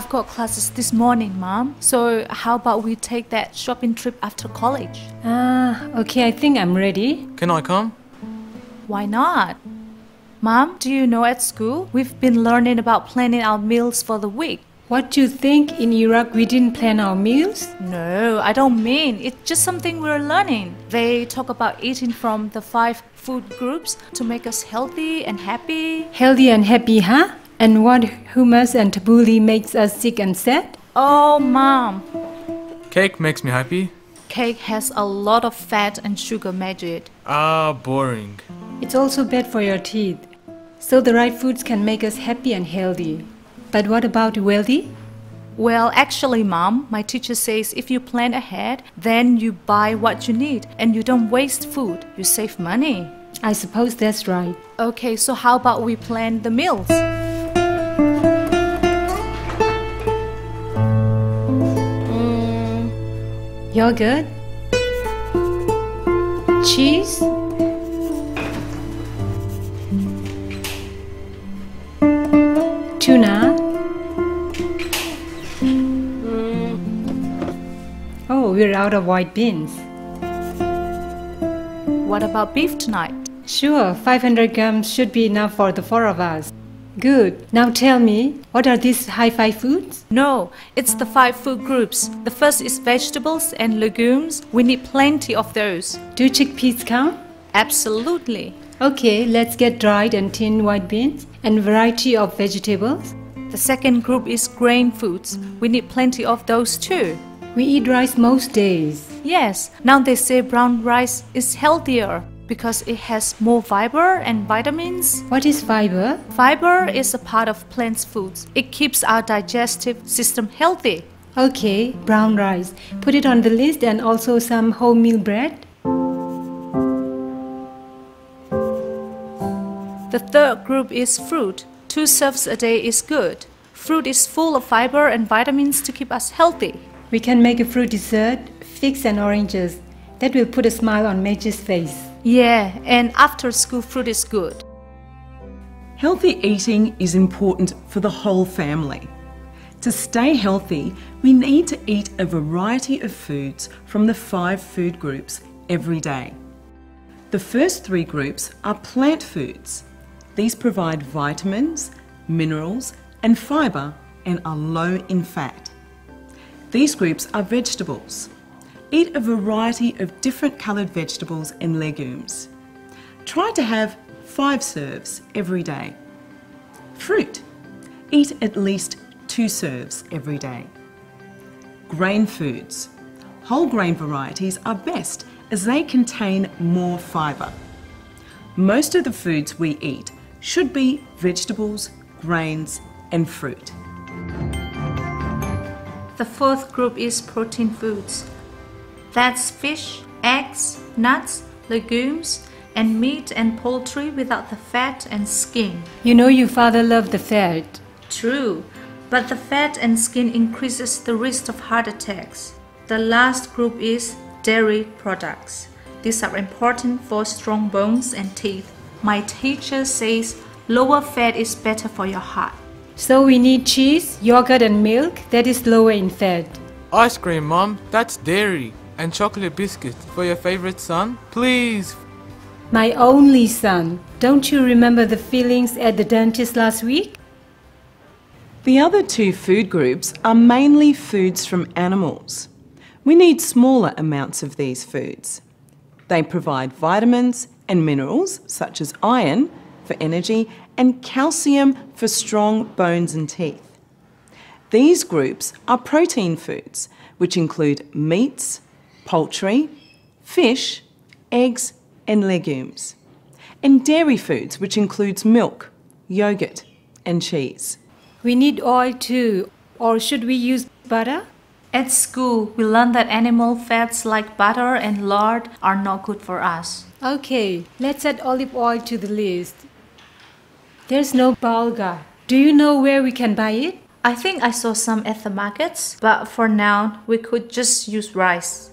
I've got classes this morning, Mom. So how about we take that shopping trip after college? Okay, I think I'm ready. Can I come? Why not? Mom, do you know at school, we've been learning about planning our meals for the week. What do you think? In Iraq, we didn't plan our meals? No, I don't mean. It's just something we're learning. They talk about eating from the 5 food groups to make us healthy and happy. Healthy and happy, huh? And what hummus and tabbouleh makes us sick and sad? Oh, Mom. Cake makes me happy. Cake has a lot of fat and sugar, Majid. Ah, boring. It's also bad for your teeth. So the right foods can make us happy and healthy. But what about wealthy? Well, actually, Mom, my teacher says if you plan ahead, then you buy what you need and you don't waste food. You save money. I suppose that's right. Okay, so how about we plan the meals? Yogurt, cheese, tuna. Oh, we're out of white beans. What about beef tonight? Sure, 500 grams should be enough for the 4 of us. Good. Now tell me, what are these high-five foods? No, it's the 5 food groups. The first is vegetables and legumes. We need plenty of those. Do chickpeas count? Absolutely. Okay, let's get dried and tinned white beans and variety of vegetables. The second group is grain foods. We need plenty of those too. We eat rice most days. Yes, now they say brown rice is healthier because it has more fiber and vitamins. What is fiber? Fiber is a part of plant foods. It keeps our digestive system healthy. Okay, brown rice. Put it on the list and also some wholemeal bread. The third group is fruit. 2 serves a day is good. Fruit is full of fiber and vitamins to keep us healthy. We can make a fruit dessert, figs and oranges. That will put a smile on Majid's face. Yeah, and after school fruit is good. Healthy eating is important for the whole family. To stay healthy, we need to eat a variety of foods from the 5 food groups every day. The first 3 groups are plant foods. These provide vitamins, minerals, and fiber and are low in fat. These groups are vegetables. Eat a variety of different coloured vegetables and legumes. Try to have 5 serves every day. Fruit. Eat at least 2 serves every day. Grain foods. Whole grain varieties are best as they contain more fibre. Most of the foods we eat should be vegetables, grains and fruit. The fourth group is protein foods. That's fish, eggs, nuts, legumes, and meat and poultry without the fat and skin. You know your father loved the fat. True, but the fat and skin increases the risk of heart attacks. The last group is dairy products. These are important for strong bones and teeth. My teacher says lower fat is better for your heart. So we need cheese, yogurt and milk that is lower in fat. Ice cream, Mom, that's dairy. And chocolate biscuits for your favorite son, please. My only son, don't you remember the feelings at the dentist last week? The other 2 food groups are mainly foods from animals. We need smaller amounts of these foods. They provide vitamins and minerals such as iron for energy and calcium for strong bones and teeth. These groups are protein foods, which include meats, poultry, fish, eggs and legumes, and dairy foods, which includes milk, yogurt and cheese. We need oil too, or should we use butter? At school, we learned that animal fats like butter and lard are not good for us. Okay, let's add olive oil to the list. There's no bulgur. Do you know where we can buy it? I think I saw some at the markets, but for now, we could just use rice.